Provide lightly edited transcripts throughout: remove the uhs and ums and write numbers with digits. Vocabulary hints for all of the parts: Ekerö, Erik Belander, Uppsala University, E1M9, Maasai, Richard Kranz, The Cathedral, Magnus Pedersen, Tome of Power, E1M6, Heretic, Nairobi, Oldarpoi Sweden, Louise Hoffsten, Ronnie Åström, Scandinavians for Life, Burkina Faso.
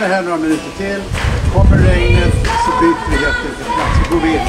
stannar här några minuter till. Kommer regnet så byter vi helt enkelt plats. Så går vi in.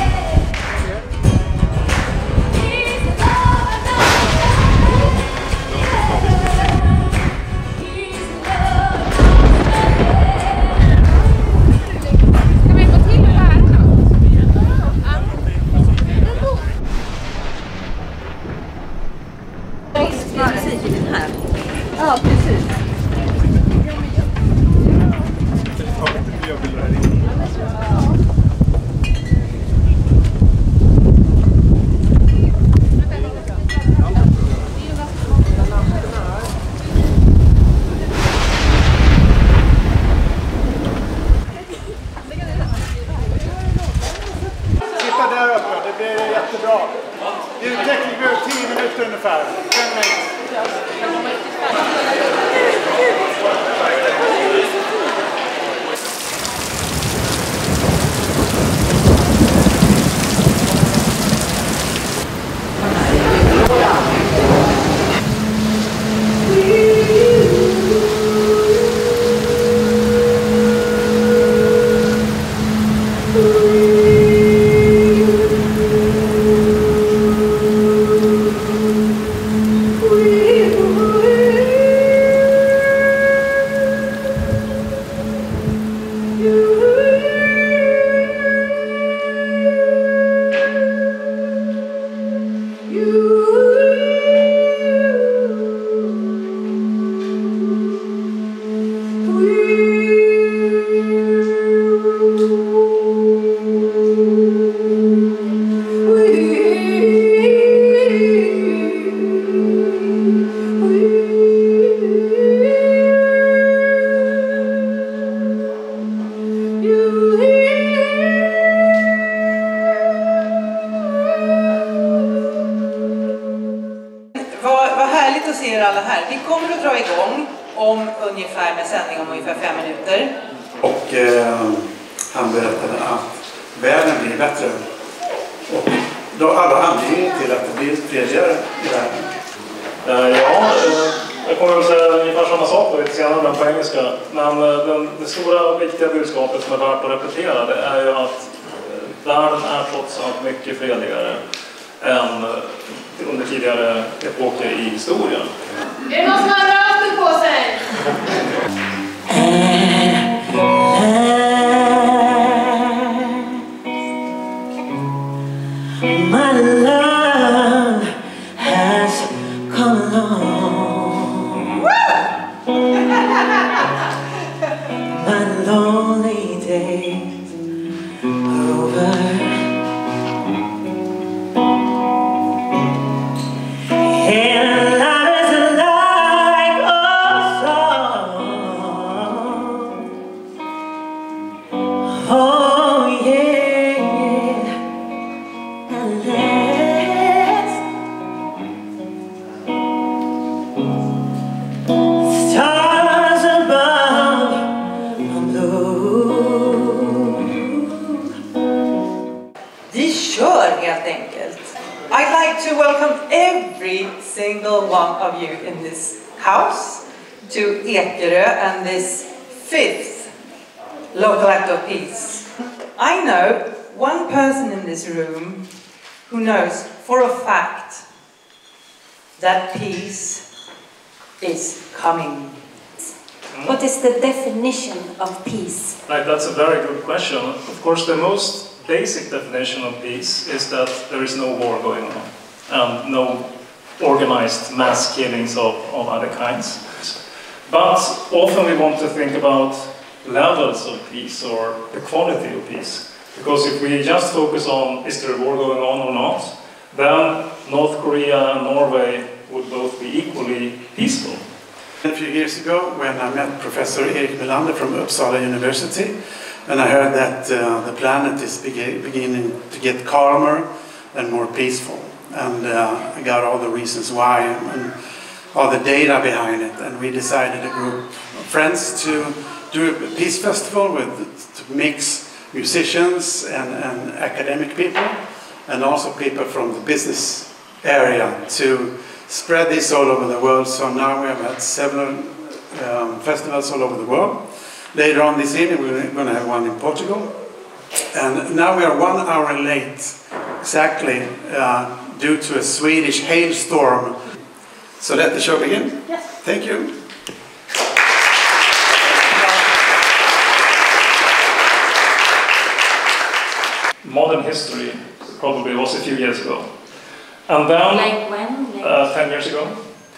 Of course, the most basic definition of peace is that there is no war going on and no organized mass killings of other kinds. But often we want to think about levels of peace or the quality of peace. Because if we just focus on is there a war going on or not, then North Korea and Norway would both be equally peaceful. A few years ago, when I met Professor Erik Belander from Uppsala University, and I heard that the planet is beginning to get calmer and more peaceful. And I got all the reasons why and all the data behind it. And we decided, a group of friends, to do a peace festival to mix musicians and academic people and also people from the business area to spread this all over the world. So now we have had several festivals all over the world. Later on this evening we're going to have one in Portugal. And now we are 1 hour late, exactly, due to a Swedish hailstorm. So let the show begin. Yes. Thank you. Modern history probably was a few years ago. And then, like when? Like 10 years ago.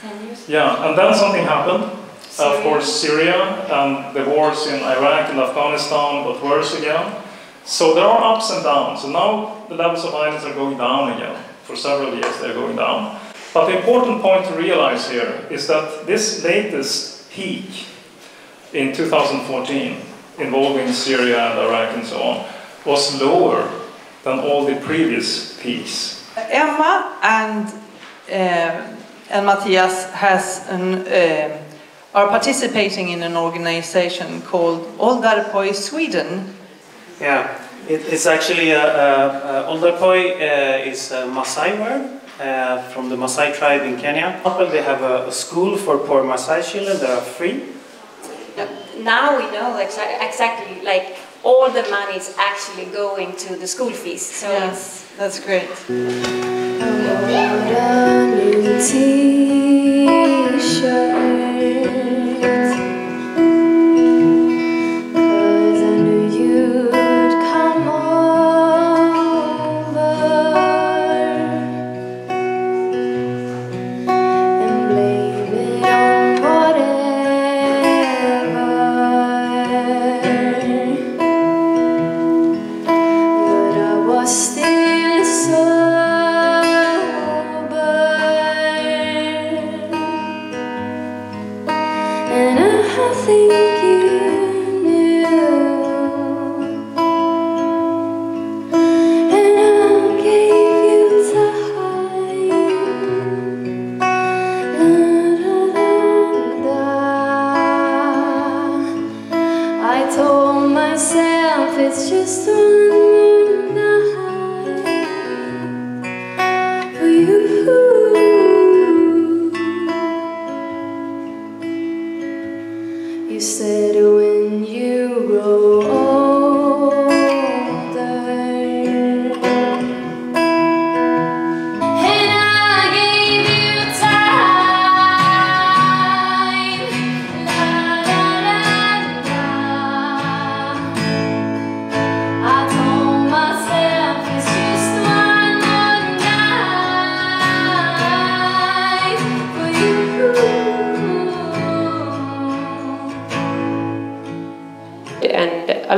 10 years? Yeah, and then something happened. Syria. Of course, Syria and the wars in Iraq and Afghanistan got worse again. So there are ups and downs. So now the levels of islands are going down again. For several years they're going down. But the important point to realize here is that this latest peak in 2014, involving Syria and Iraq and so on, was lower than all the previous peaks. Emma and Matthias are participating in an organization called Oldarpoi Sweden. Yeah, it's actually Oldarpoi is a Maasai word from the Maasai tribe in Kenya. They have a school for poor Maasai children that are free. Now we know exactly like all the money is actually going to the school fees. So yes, that's great. A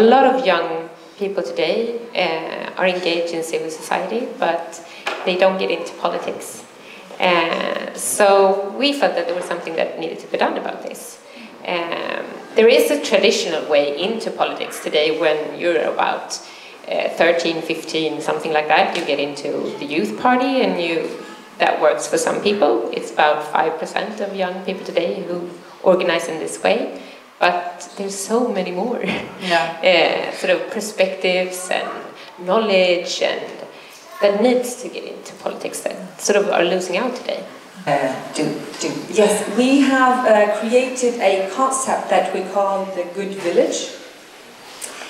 lot of young people today are engaged in civil society, but they don't get into politics. So we felt that there was something that needed to be done about this. There is a traditional way into politics today. When you're about 13, 15, something like that, you get into the youth party, and that works for some people. It's about 5% of young people today who organize in this way. But there's so many more, yeah. Sort of perspectives and knowledge and that needs to get into politics that sort of are losing out today. Yes, we have created a concept that we call the good village.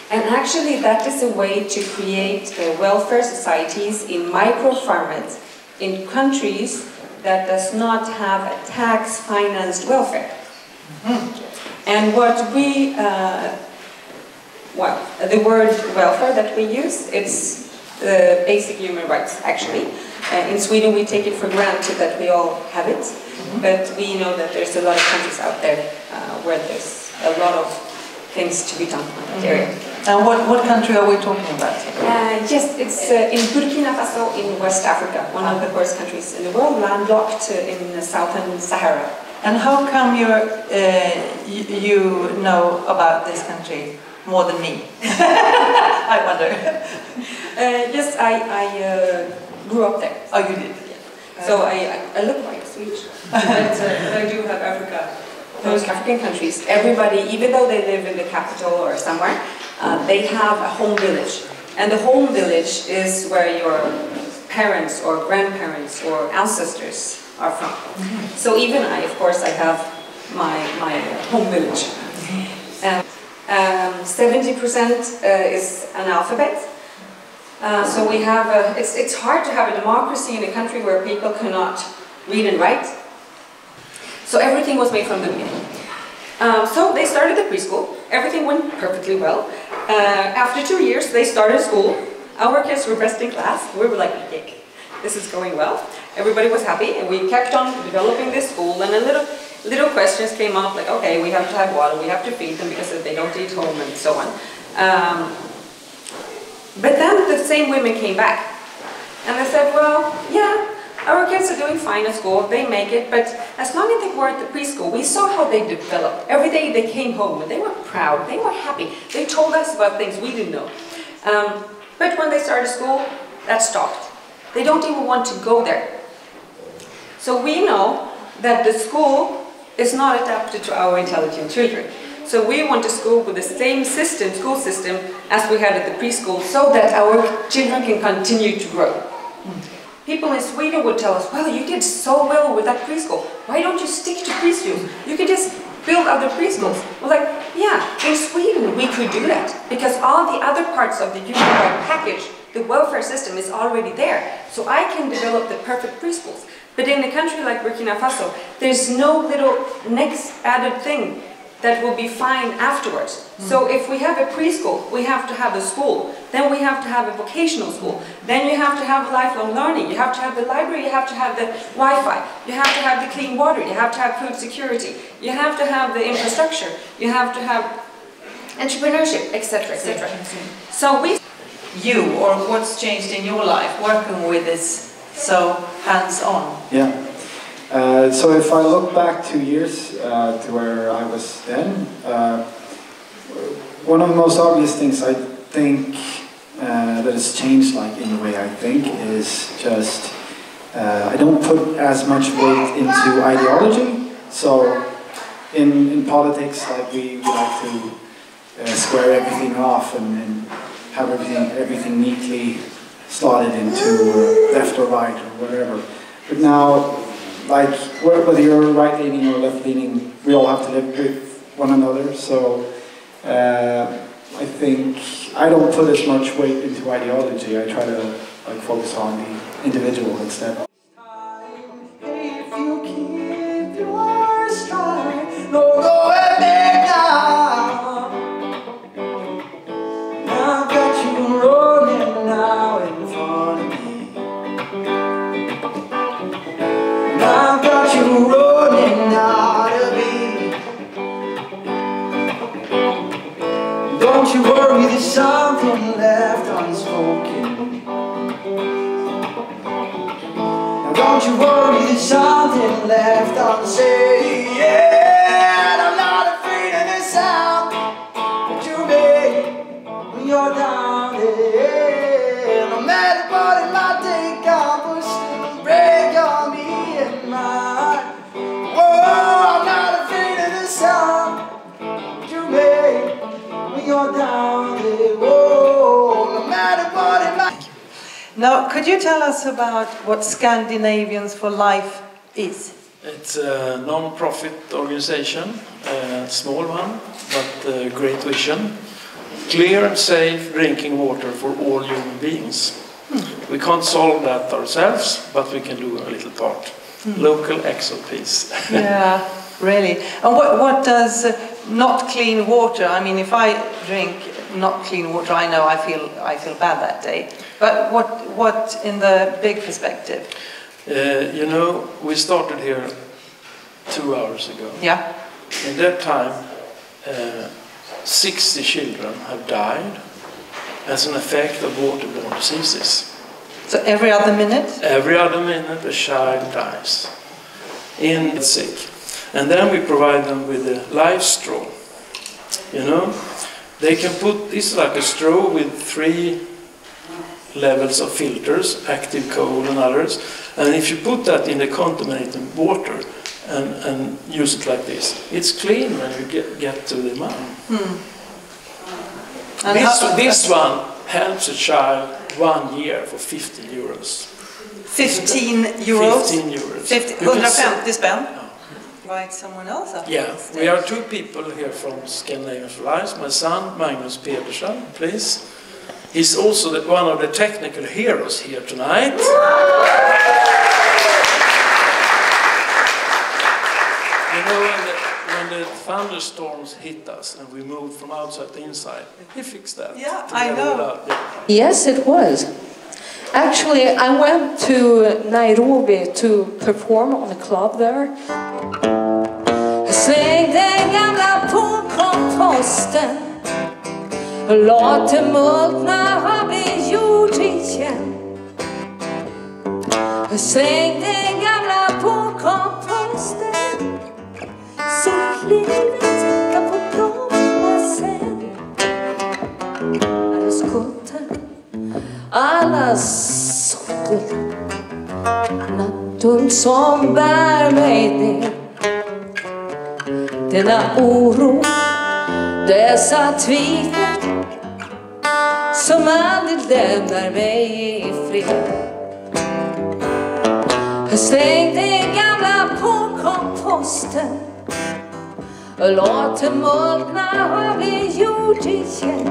And actually that is a way to create welfare societies in micro-farmers in countries that does not have a tax-financed welfare. Mm-hmm. And what we, the word welfare that we use, it's basic human rights, actually. In Sweden we take it for granted that we all have it, but we know that there's a lot of countries out there where there's a lot of things to be done in that area. And what country are we talking about? Yes, it's in Burkina Faso in West Africa, one of the worst countries in the world, landlocked in southern Sahara. And how come you know about this country more than me? I wonder. Yes, I grew up there. Oh, you did? Yeah. So I look like Swedish, but I do have Africa. Those African countries, everybody, even though they live in the capital or somewhere, they have a home village. And the home village is where your parents or grandparents or ancestors are from. So even I, of course, I have my home village. 70% is analphabet. So we have a, it's hard to have a democracy in a country where people cannot read and write. So everything was made from the beginning. So they started the preschool. Everything went perfectly well. After 2 years, they started school. Our kids were best in class. We were like, "Yay, this is going well." Everybody was happy, and we kept on developing this school. And a little questions came up, like, "Okay, we have to have water. We have to feed them because they don't eat home, and so on." But then the same women came back and they said, well, yeah, our kids are doing fine at school, they make it, but as long as they were at the preschool, we saw how they developed. Every day they came home and they were proud, they were happy. They told us about things we didn't know. But when they started school, that stopped. They don't even want to go there. So we know that the school is not adapted to our intelligent children. So we want a school with the same system, school system, as we had at the preschool, so that our children can continue to grow. People in Sweden would tell us, well, you did so well with that preschool. Why don't you stick to preschool? You can just build other preschools. We're like, yeah, in Sweden we could do that, because all the other parts of the unified package, the welfare system, is already there. So I can develop the perfect preschools. But in a country like Burkina Faso, there's no little next added thing that will be fine afterwards. Mm. So if we have a preschool, we have to have a school, then we have to have a vocational school, then you have to have lifelong learning, you have to have the library, you have to have the Wi-Fi, you have to have the clean water, you have to have food security, you have to have the infrastructure, you have to have entrepreneurship, etc., etc. So we... You, or what's changed in your life, working with this so hands-on? Yeah. So if I look back 2 years to where I was then, one of the most obvious things I think that has changed, like in the way I think, is just I don't put as much weight into ideology. So in politics, like we like to square everything off and have everything neatly slotted into left or right or whatever. But now, like, whether you're right-leaning or left-leaning, we all have to live with one another, so I think I don't put as much weight into ideology. I try to, like, focus on the individual instead. Something left unsaid. Yeah, I'm not afraid of the sound that you make when you're down there. No matter what it might take, I will still break on me and mine. Whoa, I'm not afraid of the sound that you make when you're down there. Whoa, no matter what it might take. Now, could you tell us about what Scandinavians for Life is? It's a non-profit organization, a small one, but a great vision. Clear and safe drinking water for all human beings. Mm. We can't solve that ourselves, but we can do a little part. Mm. Local expertise. Yeah, really. And what does not clean water, I mean, if I drink not clean water, I know I feel bad that day. But what in the big perspective? You know, we started here 2 hours ago. Yeah. In that time, 60 children have died as an effect of waterborne diseases. So every other minute? Every other minute a child dies. In sick. And then we provide them with a life straw. You know, they can put this like a straw with three levels of filters, active, cold and others. And if you put that in the contaminated water and use it like this, it's clean when you get to the mine. Hmm. This one helps a child 1 year for 15 euros. 15 euros? 15 euros. 150 spänn? invite someone else up? Yeah, we are two people here from Scandinavians for Life. My son, Magnus Pedersen, please. He's also one of the technical heroes here tonight. You know, when the thunderstorms hit us and we moved from outside to inside, he fixed that. Yeah, I know. Yes, it was. Actually, I went to Nairobi to perform on a club there. Släng den gamla tomkomposten. Låt det multna ha blivit gjort igen. Släng den gamla tomkomposten. Så livet kan få blomma sen. Allas kulten. Allas sorten. Natten som bär mig ner. Denna oro, dessa tvivel som aldrig lämnar mig i fred. Släng den gamla påkomposten. Låt det multna ha blivit gjort igen.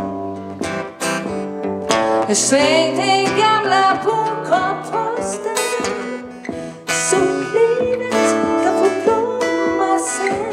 Släng den gamla påkomposten. Så livet kan få blomma sen.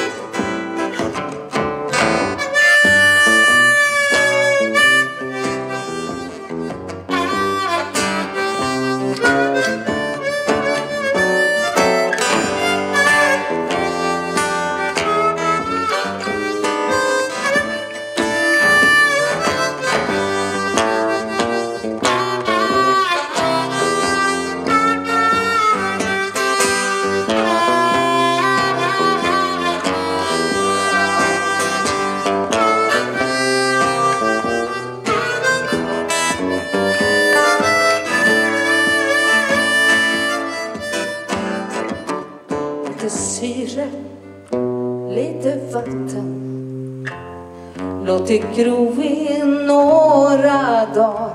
Låt det gro i några dagar.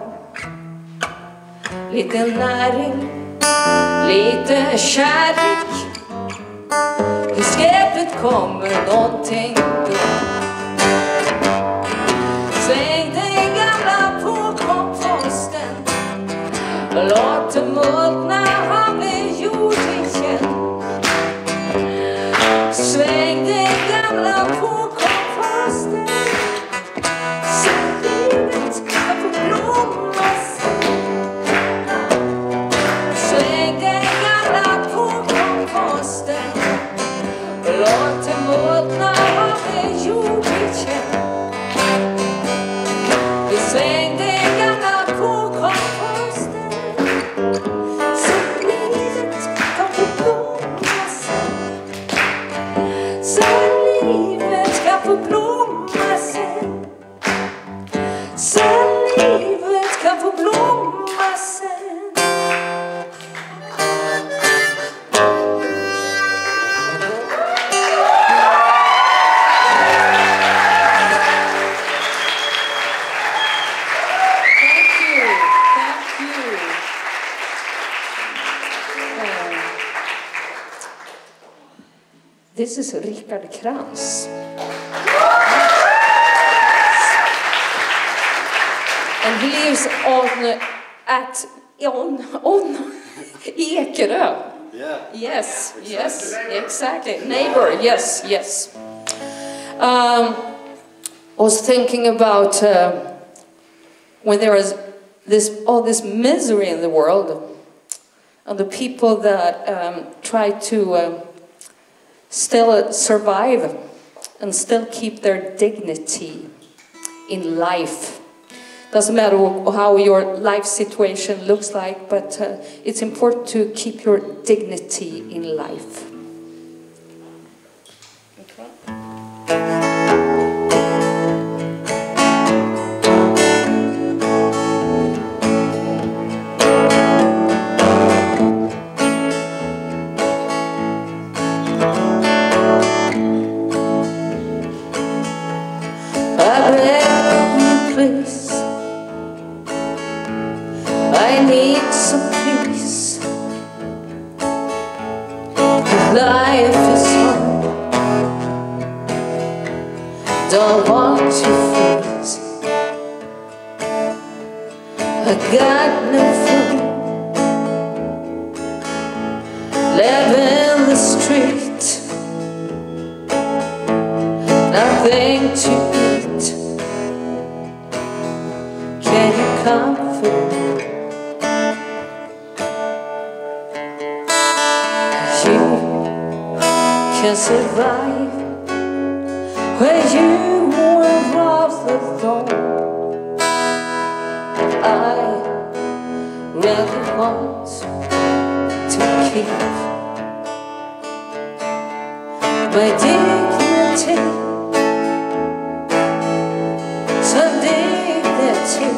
Lite näring, lite kärlek. I skräpet kommer någonting bra. Släng den gamla på komposten. Låt det multna ha blivit gjort igen. Släng den gamla på komposten. This is Richard Kranz. And he lives on Ekerö. Yeah. Yes, exactly. Yes, exactly. Neighbor, yes, yes. I was thinking about when there was all this misery in the world, and the people that try to still survive and still keep their dignity in life. Doesn't matter how your life situation looks like, but it's important to keep your dignity in life. Life is hard. don't want to freeze. I got no food, live in the street, nothing to eat. Can you comfort me? You can survive where you were robbed of all. I really want to keep my dignity, some dignity.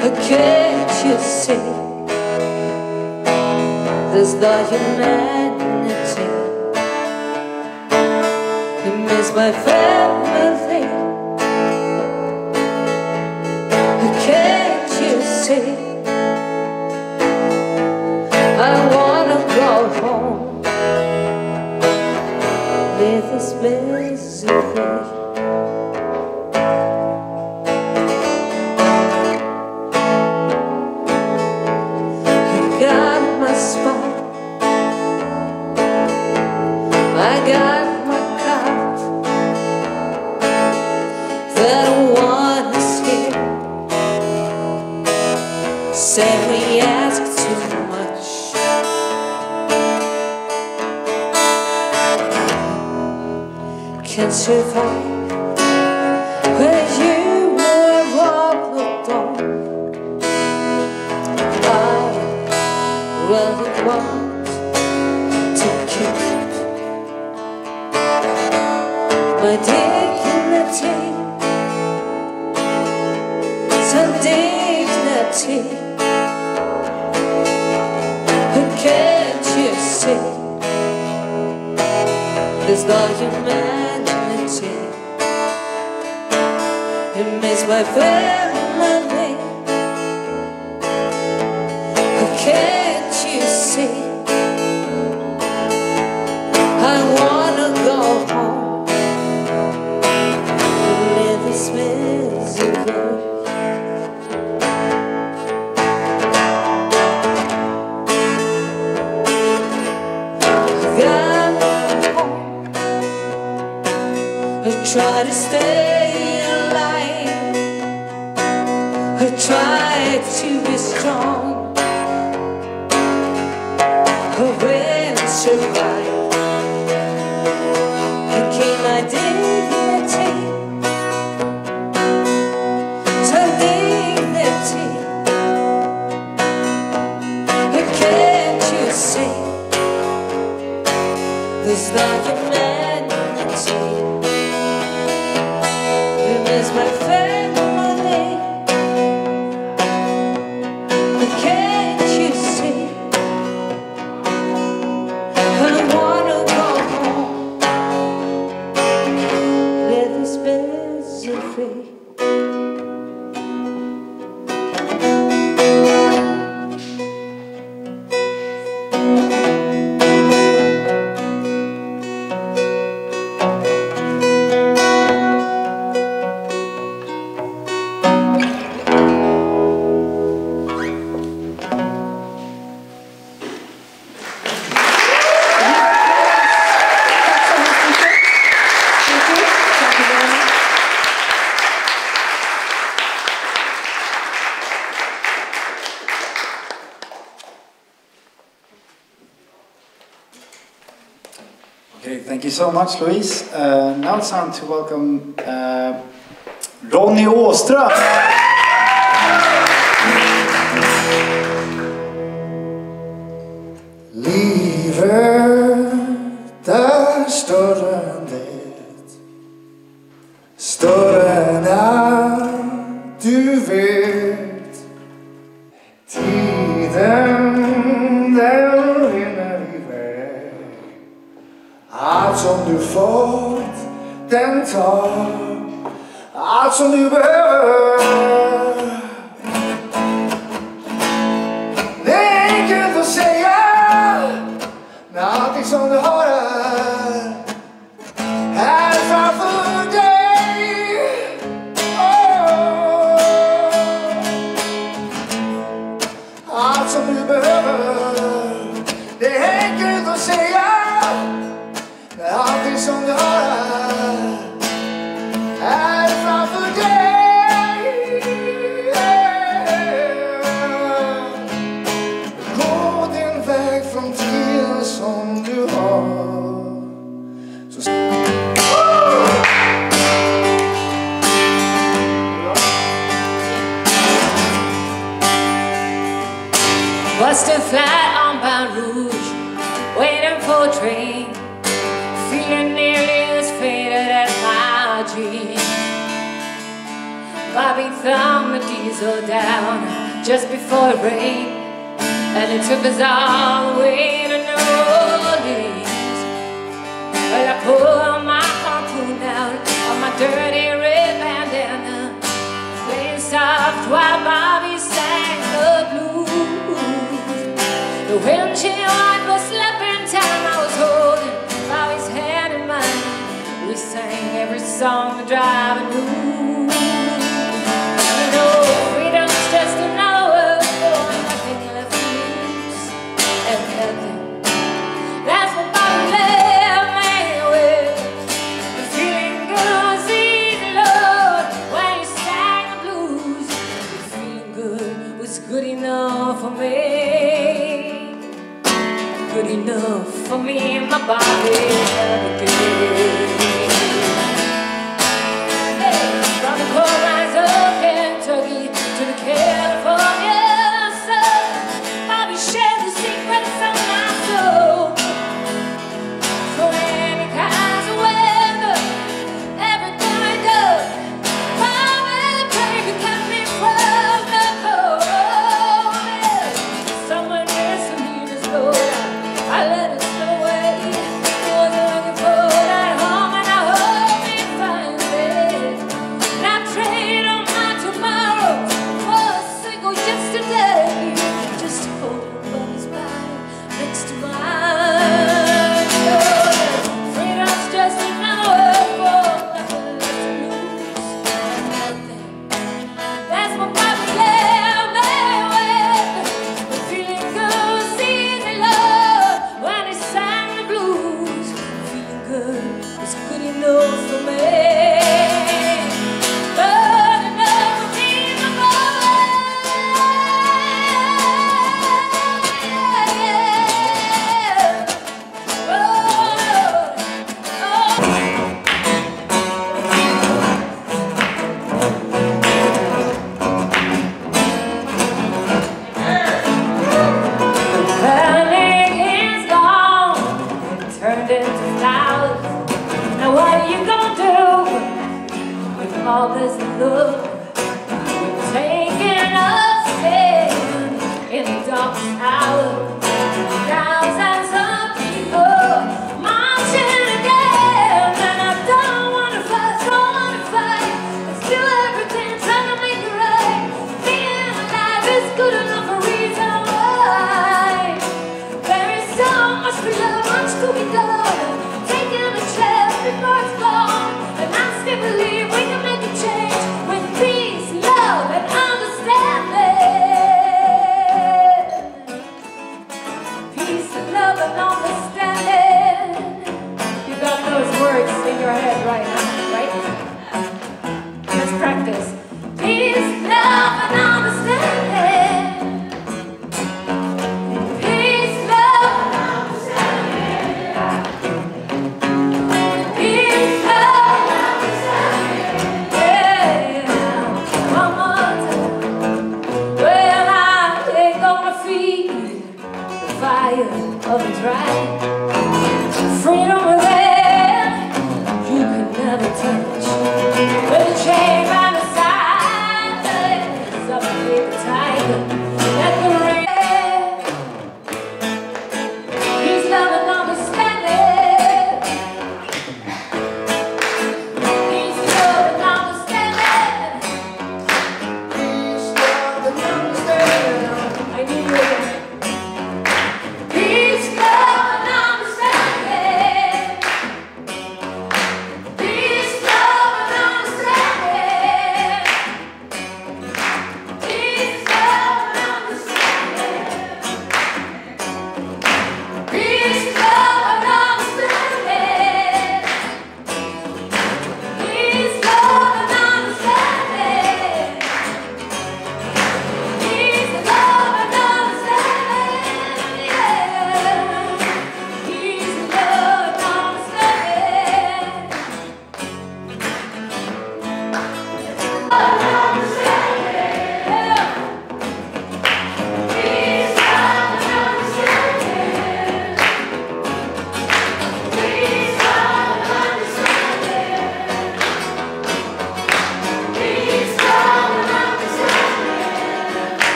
But can't you see there's not humanity? I miss my family. Can't you see? I wanna go home, leave this misery. Can survive where you were robbed of. I really want to keep my dignity, some dignity. Can't you see there's no humanity? It makes my family. Can't you see? I wanna go home and live this misery. Try to stay alive, I try to be strong, I will survive. I keep my dignity, some dignity. Can't you see there's not a humanity? Is my family. Can't you see? I wanna go home, let this misery free. Thank you so much, Louise. Now it's time to welcome Ronnie Åström. Livet är större än det, större än allt du vet. Tiden den rinner iväg, allt som du fått, den tar. Allt som du behöver, det är enkelt att säga, när allting som du har är säga allting som du har är framför dig. Gå din väg från tiden som du har. Så busting flat on Baton Rouge, waiting for a train, feeling nearly as faded as my dream. Bobby thumbed the diesel down just before it rained, and it took us all the way to New Orleans. Well, I pulled my harpoon out on my dirty red bandana, playing soft while Bobby sang the blues. The windshield wiper slept in time. I was holding Bobby's hand in mine. We sang every song the driver knew. You know, freedom's just another word for nothing left to lose. And nothing. That's what Bobby left me with. The feeling good was easy, Lord, when you sang the blues. The feeling good was good enough for me. Good enough for me and my body every day. Hey, from the coal mines of Kentucky to the California sun, Bobby shared the secrets of my soul. For any kinds of weather, everything I do, Bobby prayed to cut me from the cold. Someone listening is low. I let it slow away. I wasn't looking for that home, and I hope we find it. And I trade on my tomorrow for a single yesterday. Just holding Bobby's body next to mine. Freedom's just another word for nothing left to lose. Nothing. That's what Bobby left me with. The feeling goes easy, love.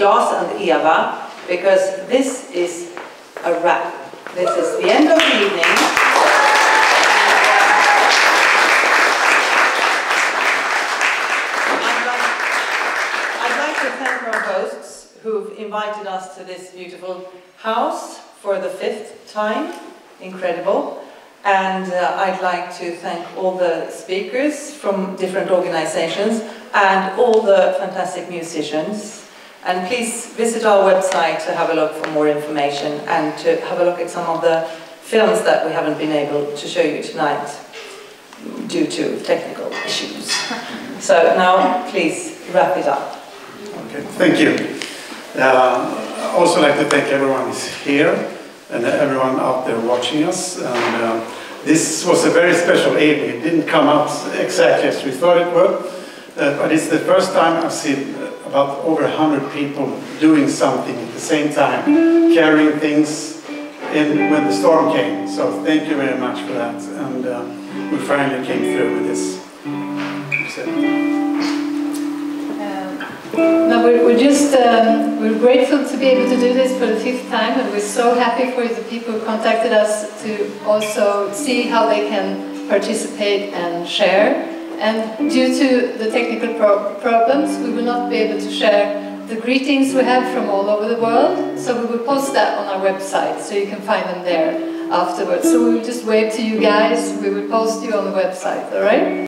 Klaus and Eva, because this is a wrap. This is the end of the evening. I'd like to thank our hosts who've invited us to this beautiful house for the 5th time. Incredible. And I'd like to thank all the speakers from different organizations and all the fantastic musicians. And please visit our website to have a look for more information and to have a look at some of the films that we haven't been able to show you tonight due to technical issues. So now, please wrap it up. Okay, thank you. I'd also like to thank everyone who's here and everyone out there watching us. And this was a very special evening. It didn't come out exactly as we thought it would, but it's the first time I've seen about over 100 people doing something at the same time, carrying things in when the storm came. So thank you very much for that. And we finally came through with this. So. No, we're grateful to be able to do this for the 5th time, and we're so happy for the people who contacted us to also see how they can participate and share. And due to the technical problems, we will not be able to share the greetings we have from all over the world, so we will post that on our website, so you can find them there afterwards. So we will just wave to you guys, we will post you on the website, all right?